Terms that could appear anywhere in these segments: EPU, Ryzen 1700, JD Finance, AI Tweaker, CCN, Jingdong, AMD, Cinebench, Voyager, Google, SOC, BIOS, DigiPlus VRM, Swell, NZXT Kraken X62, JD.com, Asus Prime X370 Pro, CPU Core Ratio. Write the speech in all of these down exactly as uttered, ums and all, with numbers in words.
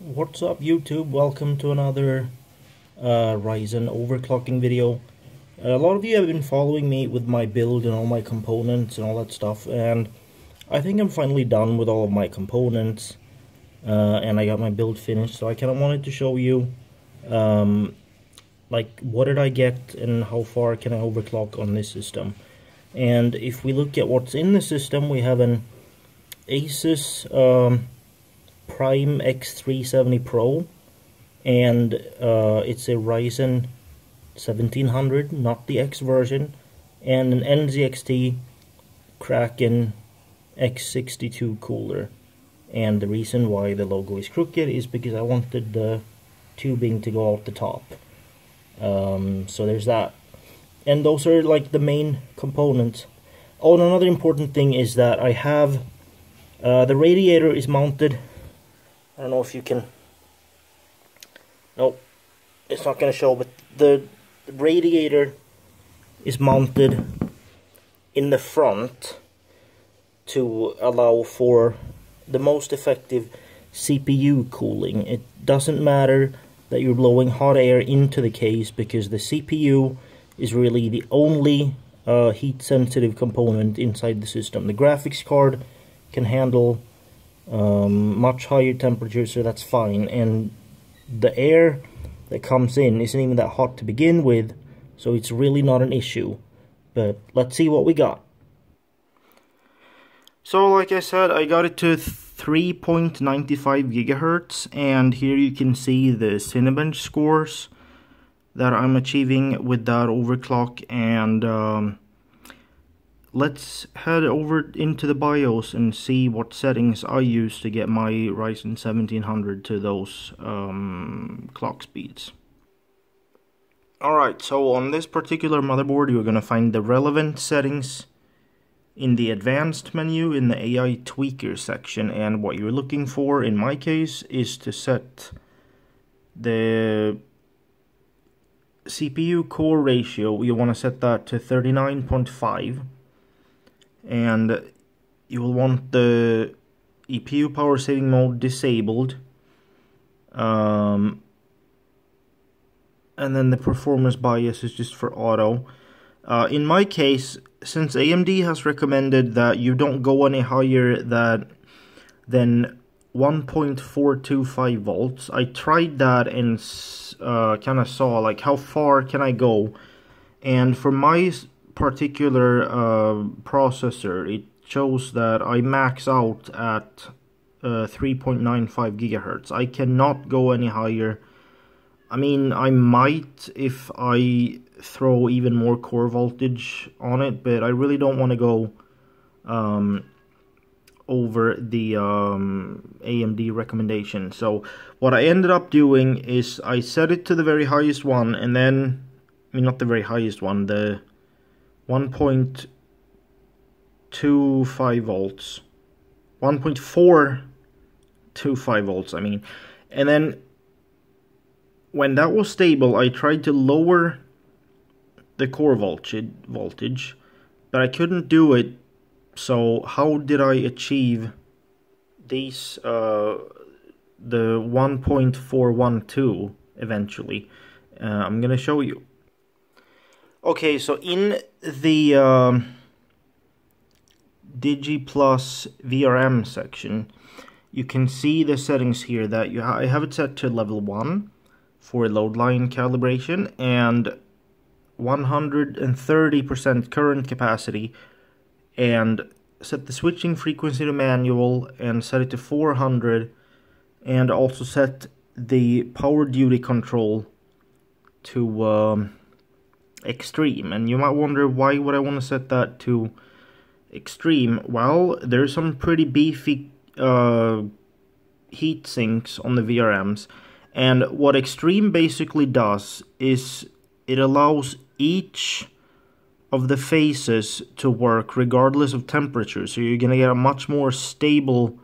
What's up YouTube, welcome to another uh, Ryzen overclocking video. A lot of you have been following me with my build and all my components and all that stuff, and I think I'm finally done with all of my components uh, and I got my build finished, so I kind of wanted to show you um, like what did I get and how far can I overclock on this system. And if we look at what's in the system, we have an Asus um, Prime X three seventy Pro, and uh, it's a Ryzen seventeen hundred, not the X version, and an N Z X T Kraken X sixty-two cooler. And the reason why the logo is crooked is because I wanted the tubing to go out the top. Um, so there's that. And those are like the main components. Oh, and another important thing is that I have uh, the radiator is mounted. I don't know if you can, nope, it's not going to show, but the radiator is mounted in the front to allow for the most effective C P U cooling. It doesn't matter that you're blowing hot air into the case, because the C P U is really the only uh, heat sensitive component inside the system. The graphics card can handle Um, much higher temperatures, so that's fine, and the air that comes in isn't even that hot to begin with, so it's really not an issue. But let's see what we got. So like I said, I got it to three point nine five gigahertz, and here you can see the Cinebench scores that I'm achieving with that overclock. And um, let's head over into the BIOS and see what settings I use to get my Ryzen seventeen hundred to those um, clock speeds. Alright, so on this particular motherboard you're going to find the relevant settings in the advanced menu in the A I Tweaker section, and what you're looking for in my case is to set the C P U Core Ratio. You want to set that to thirty-nine point five. And you will want the E P U power saving mode disabled, um, and then the performance bias is just for auto. Uh, in my case, since A M D has recommended that you don't go any higher that than one point four two five volts, I tried that and uh, kind of saw like how far can I go, and for my particular uh, processor it shows that I max out at uh, three point nine five gigahertz. I cannot go any higher. I mean, I might if I throw even more core voltage on it, but I really don't want to go um, over the um, A M D recommendation. So what I ended up doing is I set it to the very highest one, and then I mean not the very highest one, the one point two five volts, one point four two five volts I mean, and then when that was stable I tried to lower the core voltage voltage, but I couldn't do it. So how did I achieve these uh, the one point four one two eventually? uh, I'm gonna show you. Okay, so in the um, DigiPlus V R M section, you can see the settings here that you ha I have it set to level one for load line calibration and one hundred thirty percent current capacity, and set the switching frequency to manual and set it to four hundred, and also set the power duty control to Um, extreme. And you might wonder, why would I want to set that to extreme? Well, there's some pretty beefy uh, heat sinks on the V R Ms, and what extreme basically does is it allows each of the phases to work regardless of temperature, so you're gonna get a much more stable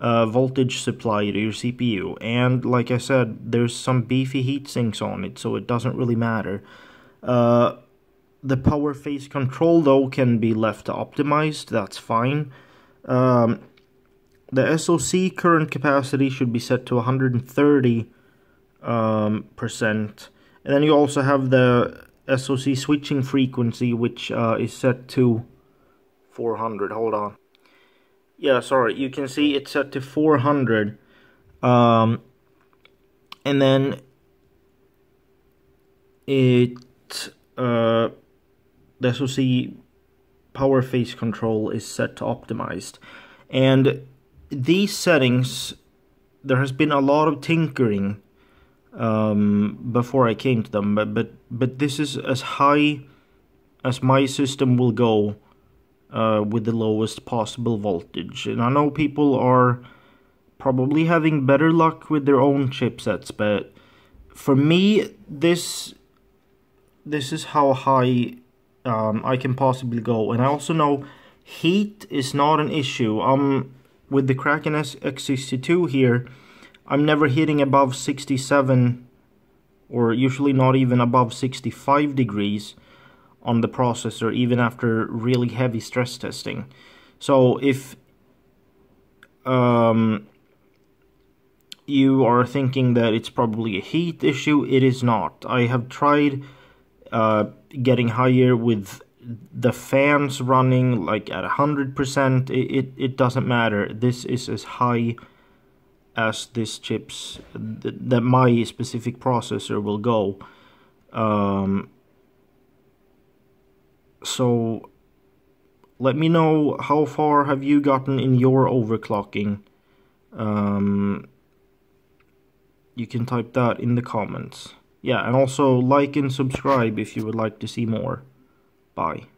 uh, voltage supply to your C P U. And like I said, there's some beefy heat sinks on it, so it doesn't really matter. Uh, the power phase control though can be left optimized, that's fine. Um, The S O C current capacity should be set to one hundred thirty percent. Um, percent. And then you also have the S O C switching frequency, which uh, is set to four hundred. Hold on. Yeah, sorry. You can see it's set to four hundred. Um, and then it uh, the S O C power phase control is set to optimized. And these settings, there has been a lot of tinkering um, before I came to them, but, but but this is as high as my system will go uh, with the lowest possible voltage. And I know people are probably having better luck with their own chipsets, but for me, this this is how high um, I can possibly go. And I also know heat is not an issue. Um. With the Kraken X sixty-two here, I'm never hitting above sixty-seven, or usually not even above sixty-five degrees on the processor, even after really heavy stress testing. So if um, you are thinking that it's probably a heat issue, it is not. I have tried uh, getting higher with the fans running like at one hundred percent, it, it, it doesn't matter. This is as high as this chips, th that my specific processor will go. Um, so let me know, how far have you gotten in your overclocking? Um, you can type that in the comments. Yeah, and also like and subscribe if you would like to see more. Bye.